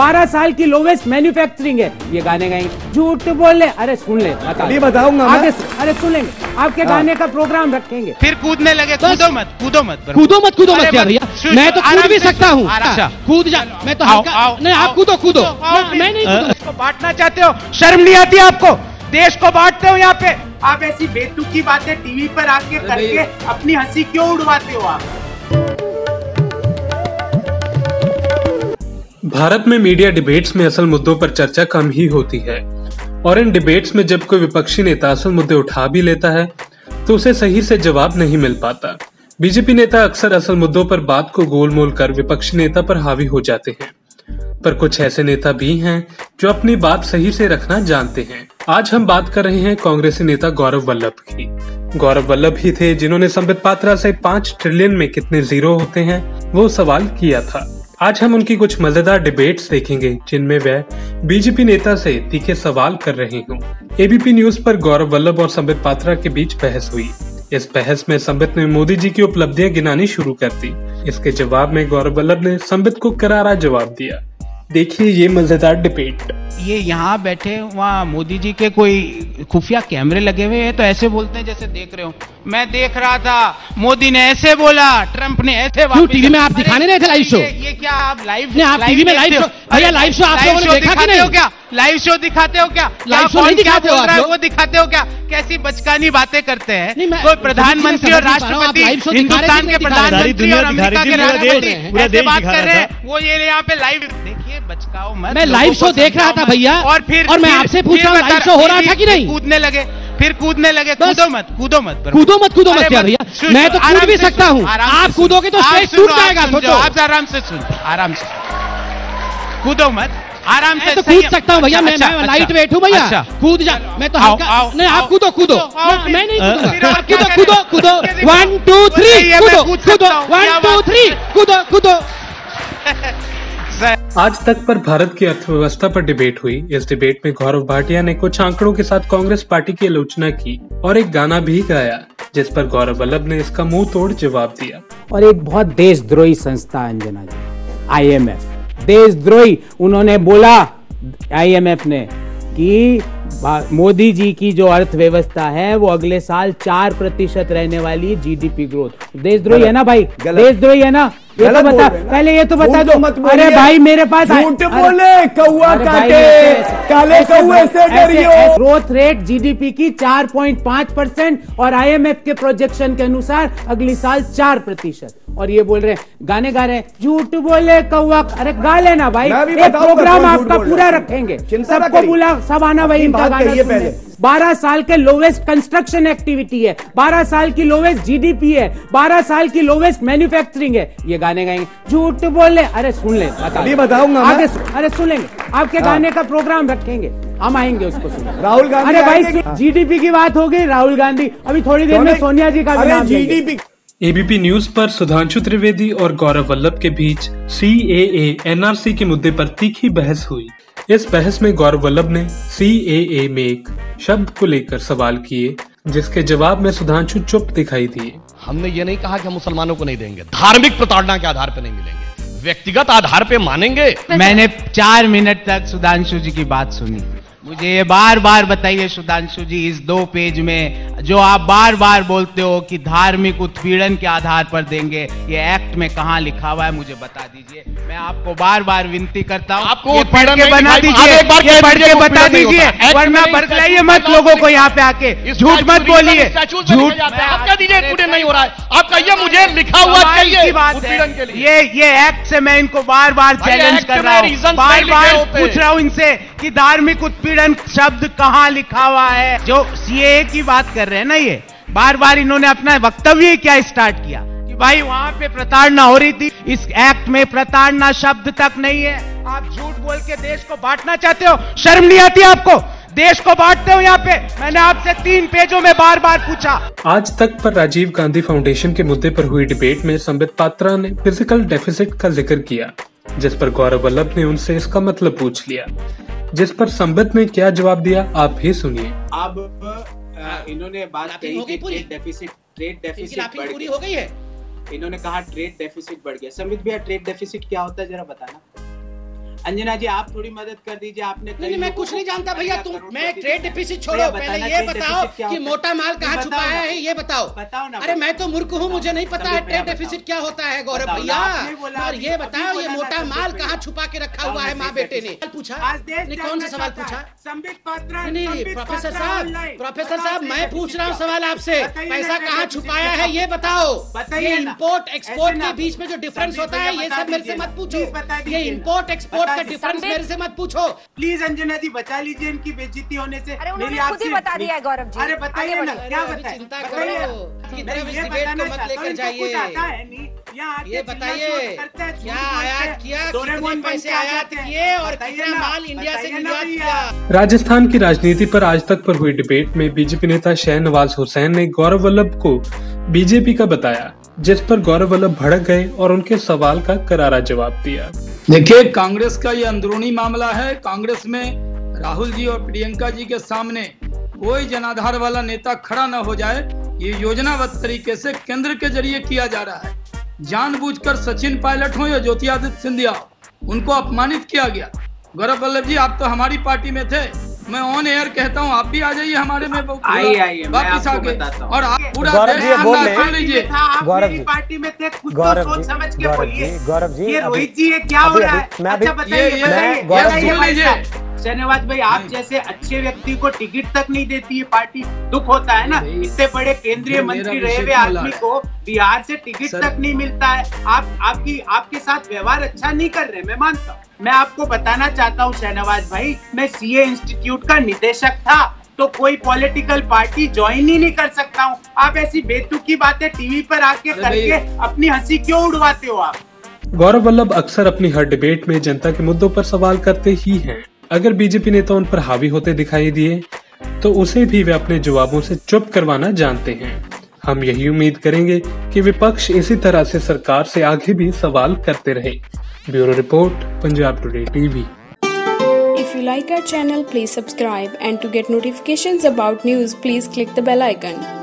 12 साल की lowest manufacturing है। ये गाने गाएंगे, झूठ बोल ले, अरे सुन ले, बताऊंगा आगे, अरे सुन लेंगे, आपके गाने का प्रोग्राम रखेंगे। फिर कूदने लगे, कूदो मत, कूदो मत, कूदो मत, कूदो मत यार, मैं तो कूद भी सकता हूँ, कूद जा, मैं तो नहीं, आप कूदो कूदो, मैं नहीं। बांटना चाहते हो, शर्म नहीं आती आपको? देश को बांटते हो यहाँ पे, आप ऐसी बेतुकी बातें टीवी पर आके करके अपनी हंसी क्यों उड़वाते हो आप? भारत में मीडिया डिबेट्स में असल मुद्दों पर चर्चा कम ही होती है, और इन डिबेट्स में जब कोई विपक्षी नेता असल मुद्दे उठा भी लेता है तो उसे सही से जवाब नहीं मिल पाता। बीजेपी नेता अक्सर असल मुद्दों पर बात को गोलमोल कर विपक्षी नेता पर हावी हो जाते हैं, पर कुछ ऐसे नेता भी हैं जो अपनी बात सही से रखना जानते हैं। आज हम बात कर रहे हैं कांग्रेसी नेता गौरव वल्लभ की। गौरव वल्लभ ही थे जिन्होंने संबित पात्रा से 5 ट्रिलियन में कितने जीरो होते हैं वो सवाल किया था। आज हम उनकी कुछ मजेदार डिबेट्स देखेंगे जिनमें वह बीजेपी नेता से तीखे सवाल कर रहे हों। एबीपी न्यूज पर गौरव वल्लभ और संबित पात्रा के बीच बहस हुई। इस बहस में संबित ने मोदी जी की उपलब्धियां गिनानी शुरू कर दी। इसके जवाब में गौरव वल्लभ ने संबित को करारा जवाब दिया। देखिए ये मजेदार डिबेट। ये यहाँ बैठे, वहाँ मोदी जी के कोई खुफिया कैमरे लगे हुए हैं तो ऐसे बोलते हैं जैसे देख रहे हो, मैं देख रहा था, मोदी ने ऐसे बोला, ट्रंप ने ऐसे, टीवी में आप दिखाने रहे थे लाइव शो, ये क्या आप लाइव टीवी में लाइव शो, भैया लाइव शो आप लोगों ने देखा कि नहीं? क्या लाइव शो दिखाते हो? क्या लाइव शो नहीं दिखाते हो, वो दिखाते हो? क्या कैसी बचकानी बातें करते हैं, कोई प्रधानमंत्री और राष्ट्रपति, हिंदुस्तान के प्रधानमंत्री और अमेरिका के राष्ट्रपति बात कर रहे हैं, वो ये यहाँ पे लाइव। देखिए बचकाओ मत, मैं लाइव शो देख रहा था भैया, और फिर मैं आपसे पूछ रहा हूँ लाइव शो हो रहा था कि नहीं? कूदने लगे, फिर कूदने लगे, कूदो मत, कूदो मत, कूदो मत, कूदो मत यार, मैं तो कूद भी सकता हूँ, आप कूदोगे तो स्टेज टूट जाएगा, सोचो आप। आराम से सुन, आराम से, कूदो मत, आराम से, तो कूद सकता हूँ भैया, मैं लाइट वेट हूँ भैया, कूद जा, मैं तो नहीं, आप कूदो कूदो, मैं नहीं कूदूंगा, आप कूदो कूदो कूदो, 1 2 3 कूदो कूदो, 1 2 3 कूदो कूदो। आज तक पर भारत की अर्थव्यवस्था पर डिबेट हुई। इस डिबेट में गौरव भाटिया ने कुछ आंकड़ों के साथ कांग्रेस पार्टी की आलोचना की और एक गाना भी गाया, जिस पर गौरव वल्लभ ने इसका मुंह तोड़ जवाब दिया। और एक बहुत देशद्रोही संस्था अंजना जी, IMF देशद्रोही, उन्होंने बोला IMF ने कि मोदी जी की जो अर्थव्यवस्था है वो अगले साल 4% रहने वाली GDP ग्रोथ। देशद्रोही है ना भाई, देशद्रोही है ना? ये तो बता, पहले ये तो बता दो। अरे भाई मेरे पास कौआ काटे काले कौए से डरियो। ग्रोथ रेट GDP की 4.5% और IMF के प्रोजेक्शन के अनुसार अगली साल 4%, और ये बोल रहे हैं, गाने गा रहे हैं, झूठ बोले कौआ। अरे गा लेना भाई, एक प्रोग्राम आपका पूरा रखेंगे, सबको बुला, सब आना भाई, इनका गाना सुने। 12 साल के लोवेस्ट कंस्ट्रक्शन एक्टिविटी है, 12 साल की लोवेस्ट GDP है, 12 साल की लोवेस्ट मैन्युफैक्चरिंग है, ये गाने गाएंगे, झूठ बोले, अरे सुन ले, बताऊंगा आगे, अरे सुन लेंगे, आपके गाने का प्रोग्राम रखेंगे, हम आएंगे उसको सुन। राहुल गांधी, अरे भाई GDP की बात हो गई, राहुल गांधी, अभी थोड़ी देर में सोनिया जी का भी नाम लेंगे। एबीपी न्यूज पर सुधांशु त्रिवेदी और गौरव वल्लभ के बीच CAA NRC के मुद्दे पर तीखी बहस हुई। इस बहस में गौरव वल्लभ ने CAA में एक शब्द को लेकर सवाल किए, जिसके जवाब में सुधांशु चुप दिखाई दिए। हमने ये नहीं कहा कि हम मुसलमानों को नहीं देंगे, धार्मिक प्रताड़ना के आधार पर नहीं मिलेंगे, व्यक्तिगत आधार पर मानेंगे। मैंने 4 मिनट तक सुधांशु जी की बात सुनी। मुझे ये बार बार बताइए सुधांशु जी, इस 2 पेज में जो आप बार बार बोलते हो कि धार्मिक उत्पीड़न के आधार पर देंगे, ये एक्ट में कहाँ लिखा हुआ है मुझे बता दीजिए। मैं आपको बार बार विनती करता हूँ, आपको पढ़ के बना दीजिए, पढ़ के बता दीजिए, वरना बरगलाइए मत लोगों को यहाँ पे आके, झूठ मत बोलिए, झूठ नहीं हो रहा है आपका, ये मुझे लिखा हुआ चाहिए, ये एक्ट से मैं इनको बार बार चैलेंज कर रहा हूँ, बार बार पूछ रहा हूँ इनसे कि धार्मिक उत्पीड़न शब्द कहाँ लिखा हुआ है। जो CAA की बात कर रहे हैं ना, ये बार बार इन्होंने अपना वक्तव्य क्या स्टार्ट किया कि भाई वहाँ पे प्रताड़ना हो रही थी, इस एक्ट में प्रताड़ना शब्द तक नहीं है। आप झूठ बोल के देश को बांटना चाहते हो, शर्म नहीं आती आपको? देश को बांटते हो यहाँ पे, मैंने आपसे 3 पेजों में बार बार पूछा। आज तक पर राजीव गांधी फाउंडेशन के मुद्दे पर हुई डिबेट में संबित पात्रा ने फिजिकल डेफिसिट का जिक्र किया, जिस पर गौरव वल्लभ ने उनसे इसका मतलब पूछ लिया, जिस पर संबित ने क्या जवाब दिया आप ही सुनिए। अब इन्होंने बात कही कि ट्रेड डेफिसिट बढ़ गई हो गई है, इन्होंने कहा ट्रेड डेफिसिट बढ़ गया। संबित भैया, ट्रेड डेफिसिट क्या होता है जरा बताना। अंजना जी आप थोड़ी मदद कर दीजिए, आपने नहीं, मैं कुछ नहीं जानता भैया तुम, मैं ट्रेड डिफिसिट छोड़ो, पहले ये बताओ कि मोटा माल कहाँ छुपाया है, ये बताओ। बताओ ना। अरे मैं तो मूर्ख हूँ, मुझे नहीं पता है ट्रेड डिफिसिट क्या होता है गौरव भैया, और ये बताओ ये मोटा माल कहाँ छुपा के रखा हुआ है माँ बेटे ने। पूछा कौन सा सवाल पूछा संबित पात्रा? नहीं प्रोफेसर साहब, प्रोफेसर साहब मैं पूछ रहा हूँ सवाल आपसे, पैसा कहाँ छुपाया है ये बताओ। ये इम्पोर्ट एक्सपोर्ट के बीच में जो डिफरेंस होता है ये सब मेरे से मत पूछो, ये इम्पोर्ट एक्सपोर्ट का डिफरेंस मेरे से मत पूछो प्लीज। अंजना जी बचा लीजिए इनकी बेइज्जती होने से। अरे उन्होंने खुद ही बता दिया है गौरव जी। अरे बताइए ना क्या बताएं, चिंता करो, मत लेकर जाइए। ये बताइए क्या आयात किया, कितने पैसे आयात किए और कितना माल इंडिया से निर्यात किया। राजस्थान की राजनीति पर आज तक पर हुई डिबेट में बीजेपी नेता शाहनवाज हुसैन ने गौरव वल्लभ को बीजेपी का बताया, जिस पर गौरव वल्लभ भड़क गए और उनके सवाल का करारा जवाब दिया। देखिए कांग्रेस का ये अंदरूनी मामला है, कांग्रेस में राहुल जी और प्रियंका जी के सामने कोई जनाधार वाला नेता खड़ा न हो जाए, ये योजनाबद्ध तरीके से केंद्र के जरिए किया जा रहा है। जानबूझकर सचिन पायलट हो या ज्योतिरादित्य सिंधिया, उनको अपमानित किया गया। गौरव वल्लभ जी आप तो हमारी पार्टी में थे, मैं ऑन एयर कहता हूँ आप भी आ जाइए हमारे में वापस आके, और आप पूरा देश लीजिए। गौरव जी पार्टी में थे, सोच समझ के बोलिए। गौरव जी रोहित जी ये क्या हो रहा है, अच्छा बताइए। शाहनवाज भाई आप जैसे अच्छे व्यक्ति को टिकट तक नहीं देती ये पार्टी, दुख होता है ना, इससे बड़े केंद्रीय मंत्री रहे हुए आदमी को बिहार से टिकट तक नहीं मिलता है। आप आपके साथ व्यवहार अच्छा नहीं कर रहे, मैं मानता हूँ। मैं आपको बताना चाहता हूँ शाहनवाज भाई, मैं सीए इंस्टीट्यूट का निदेशक था, तो कोई पॉलिटिकल पार्टी ज्वाइन ही नहीं कर सकता हूँ। आप ऐसी बेतुकी बातें टीवी पर आके करके अपनी हंसी क्यों उड़वाते हो आप? गौरव वल्लभ अक्सर अपनी हर डिबेट में जनता के मुद्दों पर सवाल करते ही हैं। अगर बीजेपी नेता उन पर हावी होते दिखाई दिए तो उसे भी वे अपने जवाबों से चुप करवाना जानते हैं। हम यही उम्मीद करेंगे कि विपक्ष इसी तरह से सरकार से आगे भी सवाल करते रहे। Bureau report, Punjab today TV. If you like our channel please subscribe and to get notifications about news please click the bell icon.